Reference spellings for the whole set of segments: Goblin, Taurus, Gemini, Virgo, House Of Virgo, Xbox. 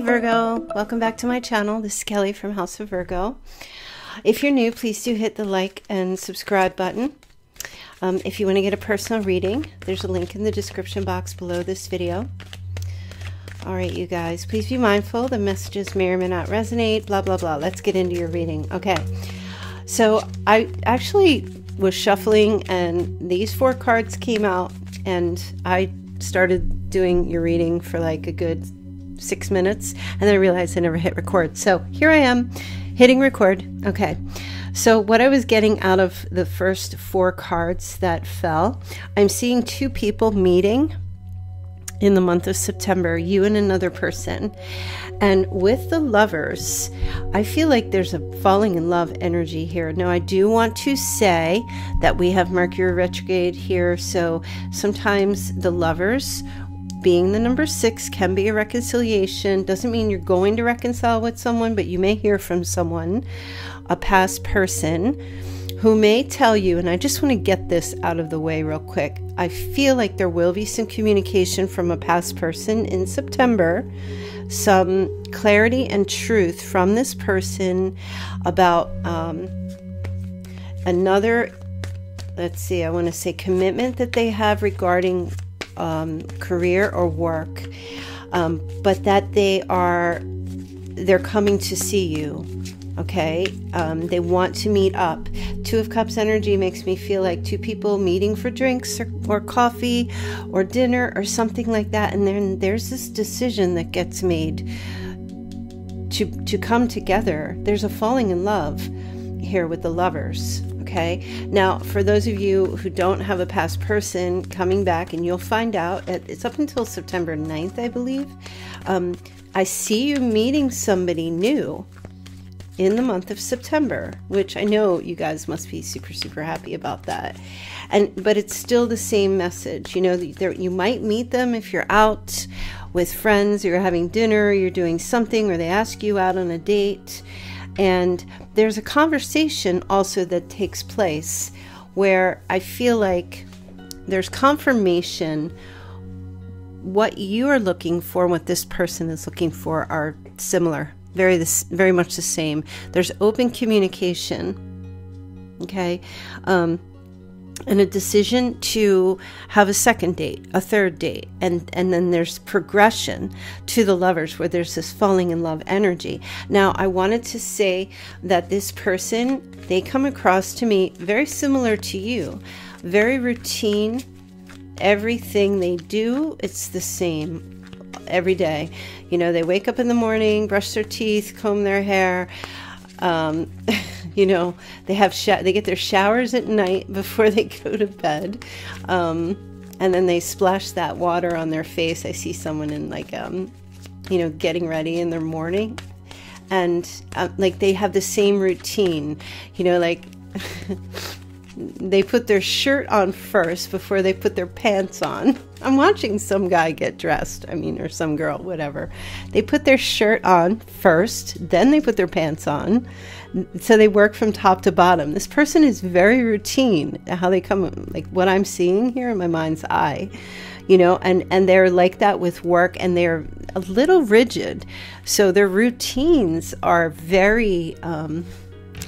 Hey Virgo, welcome back to my channel. This is Kelly from House of Virgo. If you're new, please do hit the like and subscribe button. If you want to get a personal reading, there's a link in the description box below this video. All right, you guys, please be mindful. The messages may or may not resonate, blah, blah, blah. Let's get into your reading. Okay, so I actually was shuffling and these four cards came out and I started doing your reading for like a good 6 minutes, and then I realized I never hit record. So here I am hitting record. Okay. So what I was getting out of the first four cards that fell, I'm seeing two people meeting in the month of September, you and another person. And with the lovers, I feel like there's a falling in love energy here. Now, I do want to say that we have Mercury retrograde here. So sometimes the lovers being the number 6 can be a reconciliation. Doesn't mean you're going to reconcile with someone, but you may hear from someone, a past person, who may tell you, and I just want to get this out of the way real quick. I feel like there will be some communication from a past person in September, some clarity and truth from this person about another, let's see, I want to say commitment that they have regarding career or work, but that they're coming to see you. Okay, they want to meet up. Two of Cups energy makes me feel like two people meeting for drinks or coffee or dinner or something like that, and then there's this decision that gets made to come together. There's a falling in love here with the lovers. Okay, now for those of you who don't have a past person coming back, and you'll find out, it's up until September 9th, I believe. I see you meeting somebody new in the month of September, which I know you guys must be super, super happy about that. But it's still the same message. You know, you might meet them if you're out with friends, you're having dinner, you're doing something, or they ask you out on a date. And there's a conversation also that takes place where I feel like there's confirmation what you are looking for and what this person is looking for are similar, very much the same. There's open communication, okay, and a decision to have a second date, a third date, and then there's progression to the lovers where there's this falling in love energy. Now, I wanted to say that this person, they come across to me very similar to you, very routine. Everything they do, it's the same every day. You know, they wake up in the morning, brush their teeth, comb their hair, you know, they get their showers at night before they go to bed, and then they splash that water on their face. I see someone in like you know, getting ready in their morning, and like they have the same routine. You know, like they put their shirt on first before they put their pants on. I'm watching some guy get dressed, I mean, or some girl, whatever. They put their shirt on first, then they put their pants on. So they work from top to bottom. This person is very routine, how they come, like what I'm seeing here in my mind's eye, you know, and they're like that with work, and they're a little rigid. So their routines are very,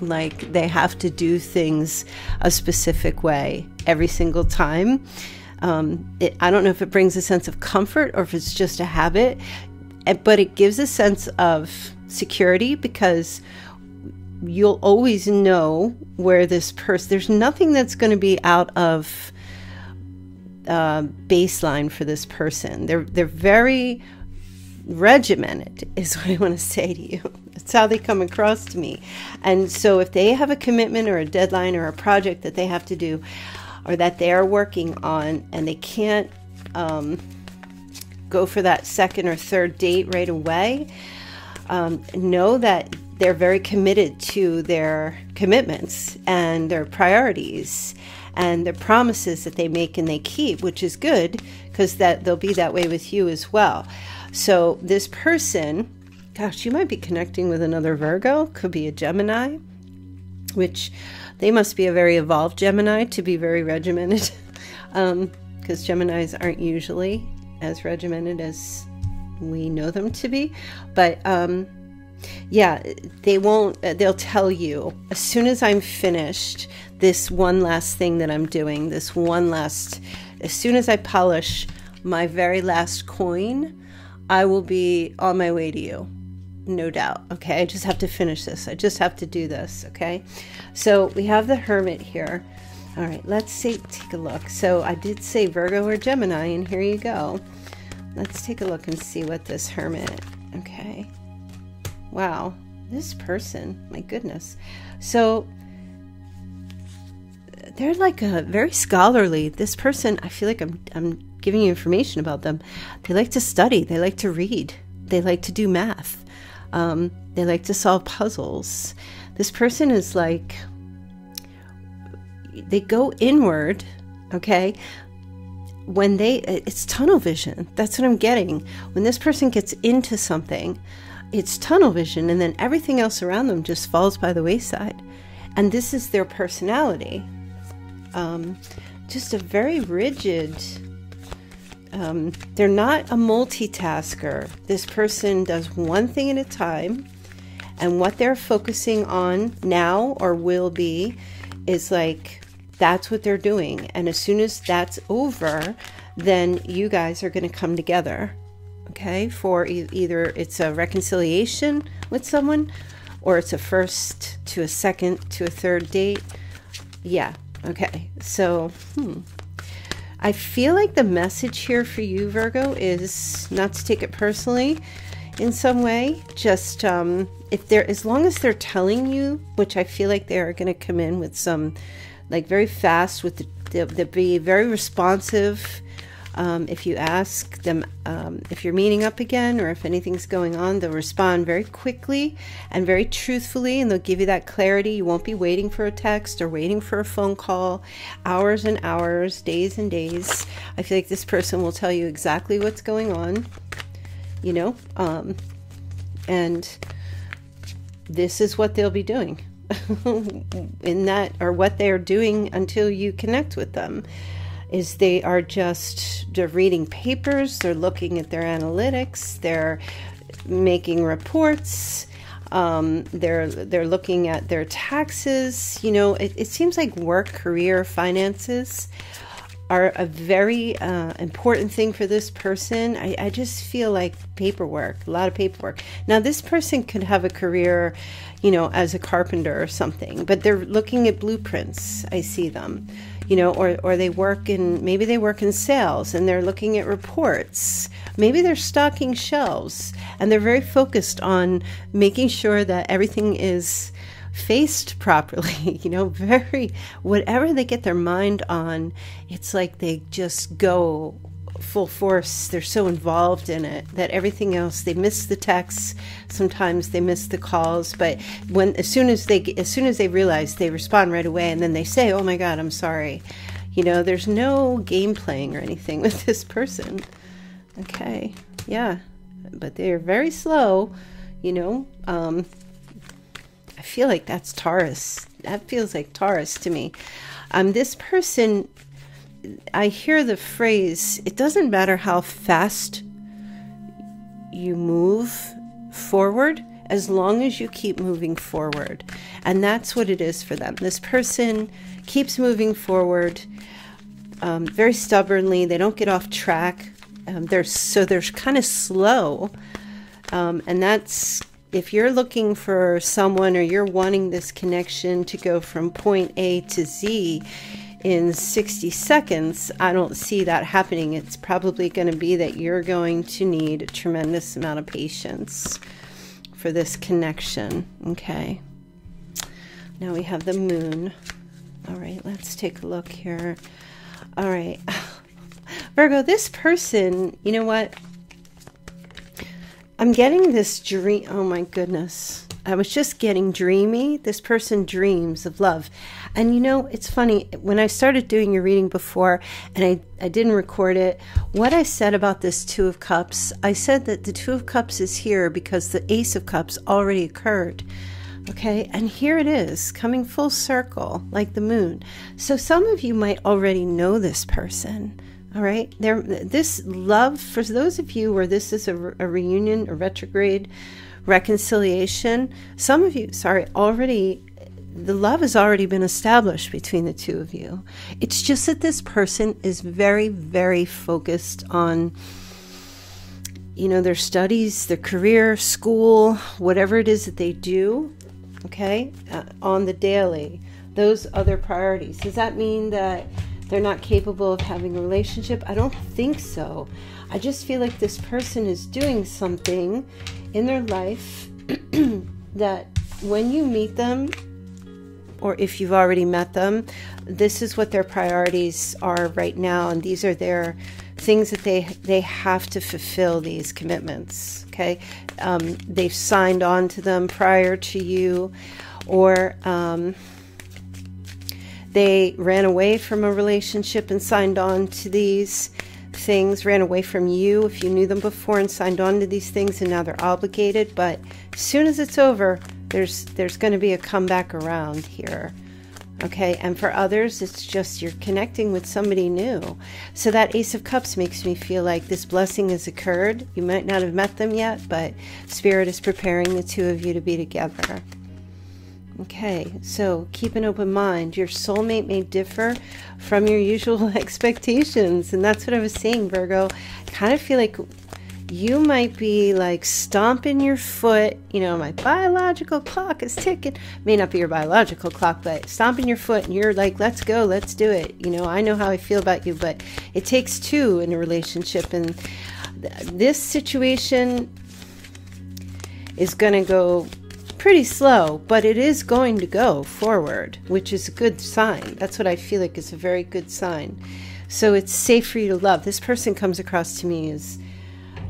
like they have to do things a specific way every single time. I don't know if it brings a sense of comfort or if it's just a habit, but it gives a sense of security because you'll always know where this person, there's nothing that's going to be out of baseline for this person. They're very regimented is what I want to say to you. It's how they come across to me. And so if they have a commitment or a deadline or a project that they have to do or that they are working on, and they can't go for that second or third date right away, know that they're very committed to their commitments and their priorities and their promises that they make and they keep, which is good because that they'll be that way with you as well. So this person, gosh, you might be connecting with another Virgo, could be a Gemini, which they must be a very evolved Gemini to be very regimented, because Geminis aren't usually as regimented as we know them to be. But yeah, they won't, they'll tell you, as soon as I'm finished, this one last thing that I'm doing, this one last, as soon as I polish my very last coin, I will be on my way to you. No doubt. Okay. I just have to finish this. I just have to do this. Okay. So we have the Hermit here. All right. Let's see, take a look. So I did say Virgo or Gemini, and here you go. Let's take a look and see what this Hermit. Okay. Wow. This person, my goodness. So they're like a very scholarly, this person, I feel like I'm giving you information about them. They like to study. They like to read. They like to do math. They like to solve puzzles. This person is like, they go inward, okay? When they, it's tunnel vision. That's what I'm getting. When this person gets into something, it's tunnel vision, and then everything else around them just falls by the wayside. And this is their personality. Just a very rigid, they're not a multitasker. This person does one thing at a time, and what they're focusing on now or will be is like, that's what they're doing. And as soon as that's over, then you guys are going to come together. Okay. For either it's a reconciliation with someone, or it's a first to a second to a third date. Yeah. Okay. So, I feel like the message here for you, Virgo, is not to take it personally in some way. Just if they're, as long as they're telling you, which I feel like they are going to come in with some, like very fast with the, they'll be very responsive. If you ask them if you're meeting up again or if anything's going on, they'll respond very quickly and very truthfully, and they'll give you that clarity. You won't be waiting for a text or waiting for a phone call, hours and hours, days and days. I feel like this person will tell you exactly what's going on, you know, and this is what they'll be doing in that, or what they're doing until you connect with them. Is they are just, they're reading papers, they're looking at their analytics, they're making reports, they're looking at their taxes. You know, it seems like work, career, finances are a very important thing for this person. I just feel like paperwork, a lot of paperwork. Now this person could have a career, you know, as a carpenter or something, but they're looking at blueprints. I see them. You know, or they work in, maybe they work in sales and they're looking at reports. Maybe they're stocking shelves and they're very focused on making sure that everything is faced properly. You know, very, whatever they get their mind on, it's like they just go full force. They're so involved in it that everything else, they miss the texts, sometimes they miss the calls, but when as soon as they realize, they respond right away, and then they say, oh my god, I'm sorry. You know, there's no game playing or anything with this person. Okay. Yeah, but they're very slow, you know. I feel like that's Taurus. That feels like Taurus to me. This person, I hear the phrase, it doesn't matter how fast you move forward, as long as you keep moving forward. And that's what it is for them. This person keeps moving forward very stubbornly. They don't get off track. They're kind of slow. And that's, if you're looking for someone or you're wanting this connection to go from point A to Z, in 60 seconds, I don't see that happening. It's probably going to be that you're going to need a tremendous amount of patience for this connection. Okay. Now we have the moon. All right, let's take a look here. All right. Virgo, this person, you know what? I'm getting this dream. Oh my goodness. I was just getting dreamy. This person dreams of love. And you know, it's funny, when I started doing your reading before, and I didn't record it, what I said about this Two of Cups, I said that the Two of Cups is here because the Ace of Cups already occurred. Okay, and here it is, coming full circle, like the moon. So some of you might already know this person, All right, there, this love, for those of you where this is a reunion, a retrograde, reconciliation, some of you, sorry, already, the love has already been established between the two of you. It's just that this person is very, very focused on, you know, their studies, their career, school, whatever it is that they do, okay, on the daily, those other priorities. Does that mean that they're not capable of having a relationship? I don't think so. I just feel like this person is doing something in their life that when you meet them, or if you've already met them, this is what their priorities are right now. And these are their things that they have to fulfill, these commitments, okay? They've signed on to them prior to you, or they ran away from a relationship and signed on to these things, ran away from you if you knew them before and signed on to these things, and now they're obligated. But as soon as it's over, there's going to be a comeback around here, okay? And for others, it's just you're connecting with somebody new. So that Ace of Cups makes me feel like this blessing has occurred. You might not have met them yet, but Spirit is preparing the two of you to be together. Okay, so keep an open mind. Your soulmate may differ from your usual expectations. And that's what I was saying, Virgo. I kind of feel like you might be like stomping your foot. You know, my biological clock is ticking. May not be your biological clock, but stomping your foot. And you're like, let's go, let's do it. You know, I know how I feel about you, but it takes two in a relationship. And this situation is going to go pretty slow, but it is going to go forward, which is a good sign. That's what I feel like is a very good sign. So it's safe for you to love. This person comes across to me as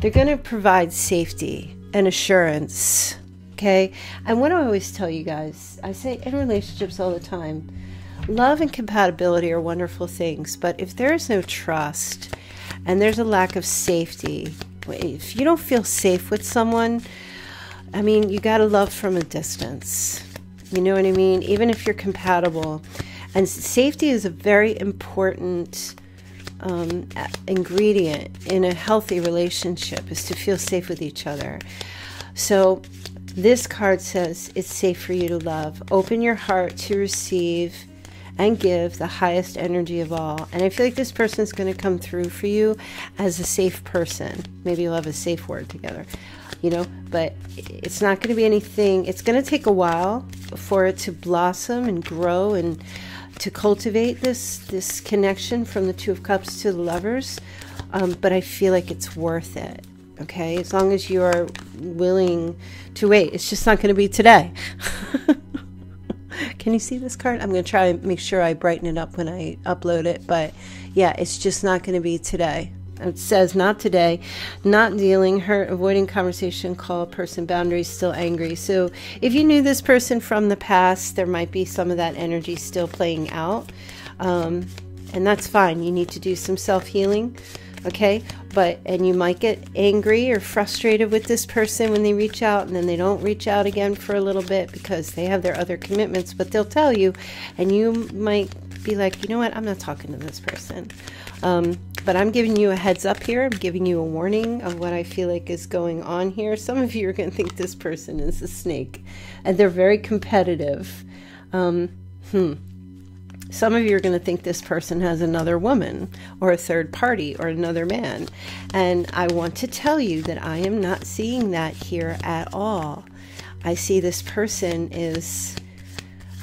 they're going to provide safety and assurance, okay? And what I always tell you guys, I say in relationships all the time, love and compatibility are wonderful things, but if there is no trust and there's a lack of safety, if you don't feel safe with someone, I mean, you got to love from a distance. You know what I mean? Even if you're compatible. And safety is a very important ingredient in a healthy relationship, is to feel safe with each other. So this card says it's safe for you to love. Open your heart to receive and give the highest energy of all. And I feel like this person's going to come through for you as a safe person. Maybe you'll have a safe word together. You know, but it's not going to be anything. It's going to take a while for it to blossom and grow and to cultivate this connection from the Two of Cups to the Lovers. But I feel like it's worth it. Okay, as long as you are willing to wait. It's just not going to be today. Can you see this card? I'm going to try and make sure I brighten it up when I upload it. But yeah, it's just not going to be today. It says, not today, not dealing, hurt, avoiding conversation, call, person, boundaries, still angry. So if you knew this person from the past, there might be some of that energy still playing out. And that's fine. You need to do some self-healing, okay? And you might get angry or frustrated with this person when they reach out, and then they don't reach out again for a little bit because they have their other commitments, but they'll tell you, and you might be like, you know what, I'm not talking to this person. But I'm giving you a heads up here. I'm giving you a warning of what I feel like is going on here. Some of you are going to think this person is a snake, and they're very competitive. Some of you are going to think this person has another woman or a third party or another man. And I want to tell you that I am not seeing that here at all. I see this person is,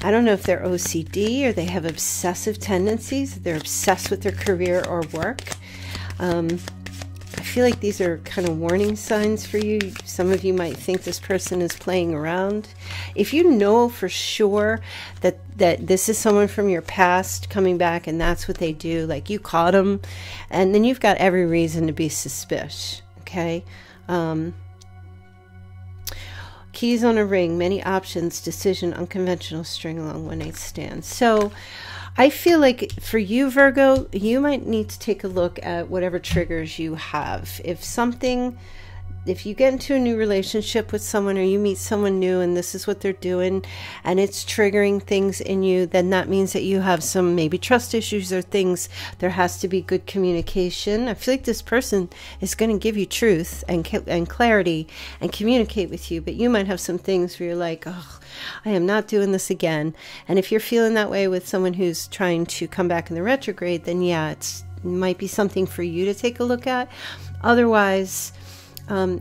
I don't know if they're OCD or they have obsessive tendencies. They're obsessed with their career or work. I feel like these are kind of warning signs for you. Some of you might think this person is playing around. If you know for sure that this is someone from your past coming back and that's what they do, like you caught them, and then you've got every reason to be suspicious, okay? Keys on a ring, many options, decision, unconventional, string along, one night stand. So I feel like for you, Virgo, you might need to take a look at whatever triggers you have. If something if you get into a new relationship with someone or you meet someone new and this is what they're doing and it's triggering things in you, then that means that you have some maybe trust issues or things. There has to be good communication. I feel like this person is going to give you truth and clarity and communicate with you, but you might have some things where you're like, oh, I am not doing this again. And if you're feeling that way with someone who's trying to come back in the retrograde, then yeah, it's might be something for you to take a look at. Otherwise,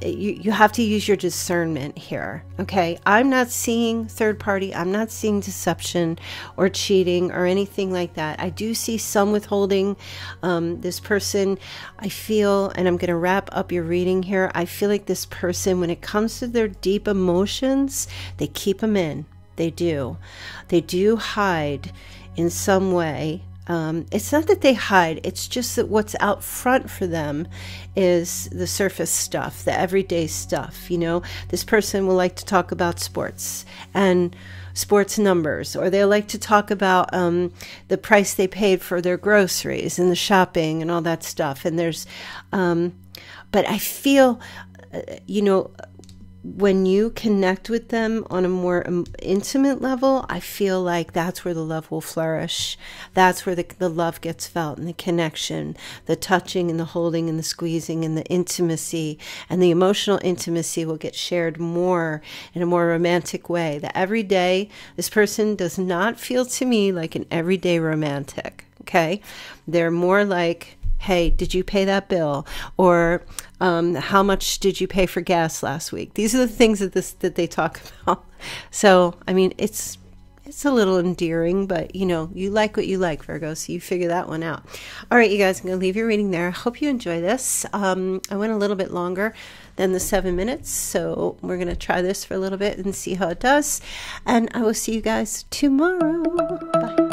you have to use your discernment here. Okay, I'm not seeing third party. I'm not seeing deception or cheating or anything like that. I do see some withholding. This person, I feel, and I'm going to wrap up your reading here. I feel like this person, when it comes to their deep emotions, they keep them in. They do hide in some way. It's not that they hide, it's just that what's out front for them is the surface stuff, the everyday stuff. You know, this person will like to talk about sports and sports numbers, or they like to talk about the price they paid for their groceries and the shopping and all that stuff. And there's, but I feel, you know, when you connect with them on a more intimate level, I feel like that's where the love will flourish. That's where the love gets felt, and the connection, the touching and the holding and the squeezing and the intimacy and the emotional intimacy will get shared more in a more romantic way. The everyday, this person does not feel to me like an everyday romantic, okay? They're more like, hey, did you pay that bill? Or how much did you pay for gas last week? These are the things that they talk about. So, I mean, it's a little endearing, but you know, you like what you like, Virgo, so you figure that one out. All right, you guys, I'm going to leave your reading there. I hope you enjoy this. I went a little bit longer than the 7 minutes, so we're going to try this for a little bit and see how it does. And I will see you guys tomorrow. Bye.